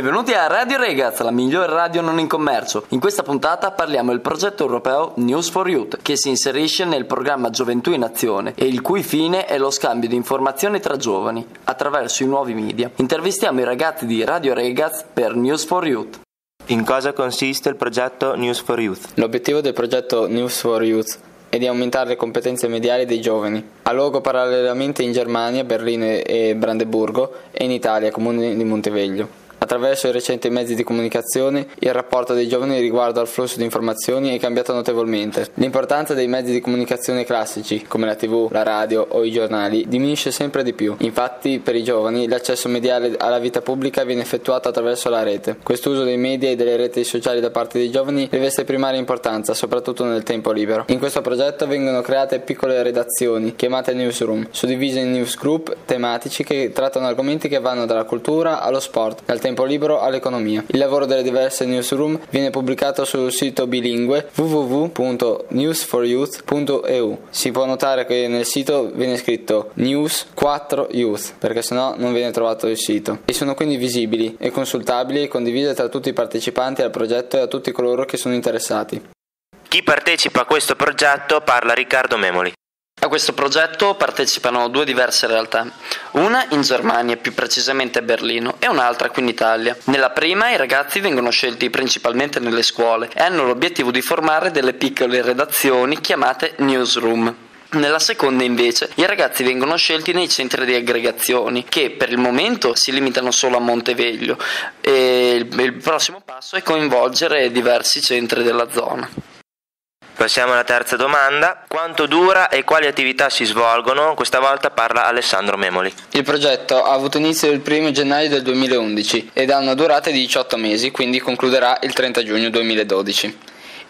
Benvenuti a Radio Ragaz, la migliore radio non in commercio. In questa puntata parliamo del progetto europeo News for Youth, che si inserisce nel programma Gioventù in Azione e il cui fine è lo scambio di informazioni tra giovani attraverso i nuovi media. Intervistiamo i ragazzi di Radio Ragaz per News for Youth. In cosa consiste il progetto News for Youth? L'obiettivo del progetto News for Youth è di aumentare le competenze mediali dei giovani. Ha luogo parallelamente in Germania, Berlino e Brandeburgo e in Italia, comune di Monteveglio. Attraverso i recenti mezzi di comunicazione, il rapporto dei giovani riguardo al flusso di informazioni è cambiato notevolmente. L'importanza dei mezzi di comunicazione classici, come la TV, la radio o i giornali, diminuisce sempre di più. Infatti, per i giovani, l'accesso mediale alla vita pubblica viene effettuato attraverso la rete. Quest'uso dei media e delle reti sociali da parte dei giovani riveste primaria importanza, soprattutto nel tempo libero. In questo progetto vengono create piccole redazioni, chiamate newsroom, suddivise in newsgroup tematici che trattano argomenti che vanno dalla cultura allo sport, dal tempo libero all'economia. Il lavoro delle diverse newsroom viene pubblicato sul sito bilingue www.newsforyouth.eu. Si può notare che nel sito viene scritto News 4 Youth, perché sennò non viene trovato il sito, e sono quindi visibili e consultabili e condivise tra tutti i partecipanti al progetto e a tutti coloro che sono interessati. Chi partecipa a questo progetto parla Riccardo Memoli. A questo progetto partecipano due diverse realtà, una in Germania, più precisamente a Berlino, e un'altra qui in Italia. Nella prima i ragazzi vengono scelti principalmente nelle scuole e hanno l'obiettivo di formare delle piccole redazioni chiamate newsroom. Nella seconda invece i ragazzi vengono scelti nei centri di aggregazioni che per il momento si limitano solo a Monteveglio e il prossimo passo è coinvolgere diversi centri della zona. Passiamo alla terza domanda. Quanto dura e quali attività si svolgono? Questa volta parla Alessandro Memoli. Il progetto ha avuto inizio il 1 gennaio del 2011 ed ha una durata di 18 mesi, quindi concluderà il 30 giugno 2012.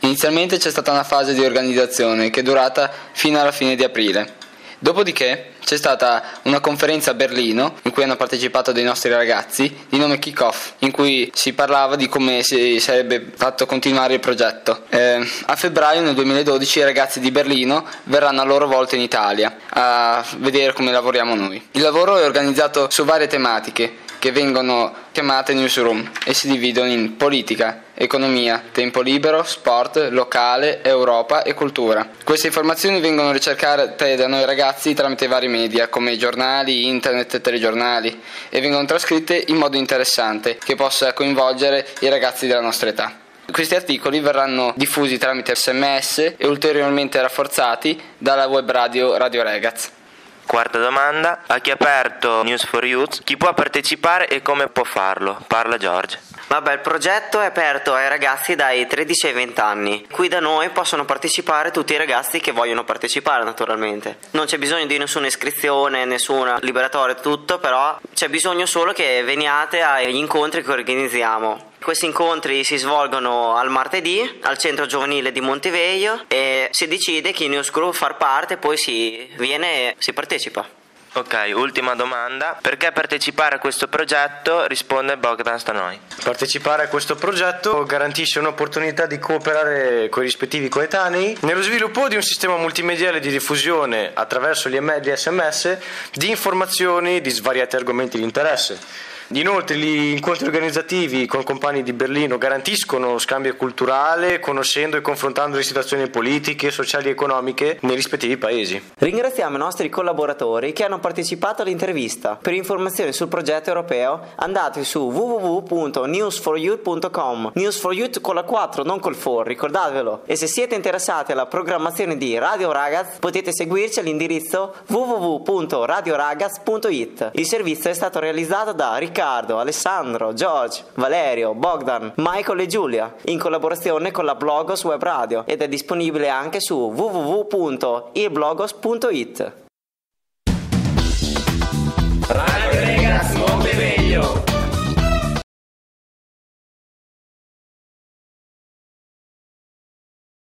Inizialmente c'è stata una fase di organizzazione che è durata fino alla fine di aprile. Dopodiché c'è stata una conferenza a Berlino in cui hanno partecipato dei nostri ragazzi di nome Kick-Off, in cui si parlava di come si sarebbe fatto continuare il progetto. A febbraio nel 2012 i ragazzi di Berlino verranno a loro volta in Italia a vedere come lavoriamo noi. Il lavoro è organizzato su varie tematiche che vengono chiamate newsroom e si dividono in politica, economia, tempo libero, sport, locale, Europa e cultura. Queste informazioni vengono ricercate da noi ragazzi tramite vari media come giornali, internet e telegiornali e vengono trascritte in modo interessante che possa coinvolgere i ragazzi della nostra età. Questi articoli verranno diffusi tramite SMS e ulteriormente rafforzati dalla web radio Radio Ragaz. Quarta domanda, a chi è aperto News for Youth? Chi può partecipare e come può farlo? Parla Giorgio. Vabbè, il progetto è aperto ai ragazzi dai 13 ai 20 anni. Qui da noi possono partecipare tutti i ragazzi che vogliono partecipare, naturalmente. Non c'è bisogno di nessuna iscrizione, nessuna liberatoria, tutto, però c'è bisogno solo che veniate agli incontri che organizziamo. Questi incontri si svolgono al martedì al centro giovanile di Monteveglio e si decide chi newsgroup far parte, poi si viene e si partecipa. Ok, ultima domanda. Perché partecipare a questo progetto? Risponde Bogdan Stanoi. Partecipare a questo progetto garantisce un'opportunità di cooperare con i rispettivi coetanei nello sviluppo di un sistema multimediale di diffusione attraverso gli email e SMS di informazioni di svariati argomenti di interesse. Inoltre gli incontri organizzativi con compagni di Berlino garantiscono scambio culturale, conoscendo e confrontando le situazioni politiche, sociali e economiche nei rispettivi paesi. Ringraziamo i nostri collaboratori che hanno partecipato all'intervista. Per informazioni sul progetto europeo andate su www.newsforyouth.com. News for Youth con la 4, non col 4, ricordatevelo. E se siete interessati alla programmazione di Radio Ragaz potete seguirci all'indirizzo www.radioragaz.it. Il servizio è stato realizzato da Riccardo, Alessandro, George, Valerio, Bogdan, Michael e Giulia in collaborazione con la Blogos Web Radio ed è disponibile anche su www.iblogos.it.